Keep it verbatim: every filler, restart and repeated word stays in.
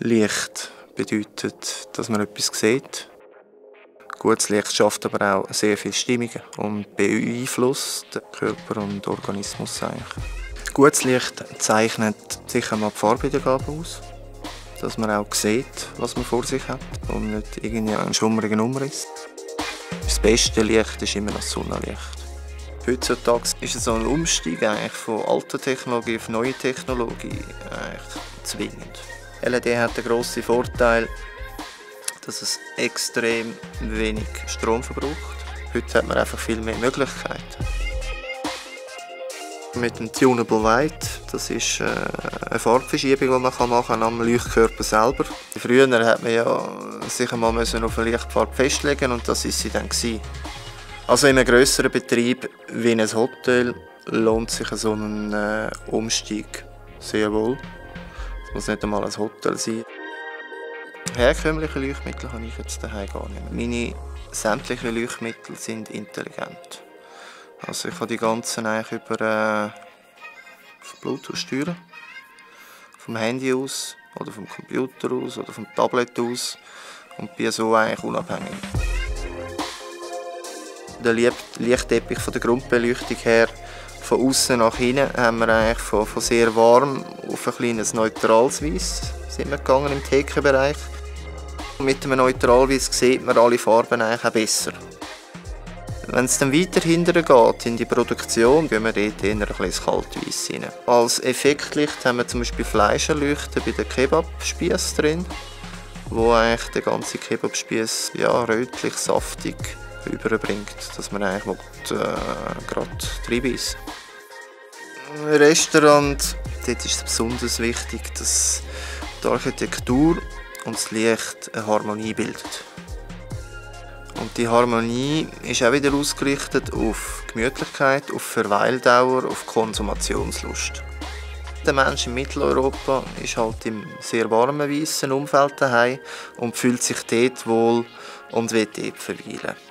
Licht bedeutet, dass man etwas sieht. Gutes Licht schafft aber auch sehr viele Stimmungen und beeinflusst den Körper und den Organismus eigentlich. Gutes Licht zeichnet sicher mal die Farbenwiedergabe aus, dass man auch sieht, was man vor sich hat und nicht irgendwie einen schummrigen Umriss. Das beste Licht ist immer das Sonnenlicht. Heutzutage ist es so ein Umstieg eigentlich von alter Technologie auf neue Technologie eigentlich zwingend. L E D hat den grossen Vorteil, dass es extrem wenig Strom verbraucht. Heute hat man einfach viel mehr Möglichkeiten. Mit dem Tunable White, das ist eine Farbverschiebung, die man machen kann am Leuchtkörper selber. Früher hat man ja sich einmal auf eine Lichtfarbe festlegen und das war sie dann. Also in einem grösseren Betrieb wie in einem Hotel lohnt sich so ein äh, Umstieg sehr wohl. Es muss nicht einmal ein Hotel sein. Herkömmliche Leuchtmittel habe ich jetzt daheim gar nicht mehr. Meine sämtlichen Leuchtmittel sind intelligent. Also ich kann die ganzen eigentlich über äh, Bluetooth steuern. Vom Handy aus, oder vom Computer aus, oder vom Tablet aus. Und bin so eigentlich unabhängig. Der Lichtteppich von der Grundbeleuchtung her, von außen nach hinten, haben wir eigentlich von, von sehr warm auf ein kleines neutrales Weiss sind wir gegangen im Thekenbereich. Mit dem Neutralweiss sieht man alle Farben eigentlich auch besser. Wenn es dann weiter hinterher geht in die Produktion, gehen wir dort eher ein bisschen Kaltweiss rein. Als Effektlicht haben wir zum Beispiel Fleischerleuchten bei den Kebabspiessen drin, wo eigentlich der ganze Kebabspieß ja, rötlich, saftig überbringt, dass man eigentlich äh, gerade reinbeissen. Im Restaurant dort ist es besonders wichtig, dass die Architektur und das Licht eine Harmonie bildet. Und die Harmonie ist auch wieder ausgerichtet auf Gemütlichkeit, auf Verweildauer, auf Konsumationslust. Der Mensch in Mitteleuropa ist halt im sehr warmen, weißen Umfeld daheim und fühlt sich dort wohl und will dort verweilen.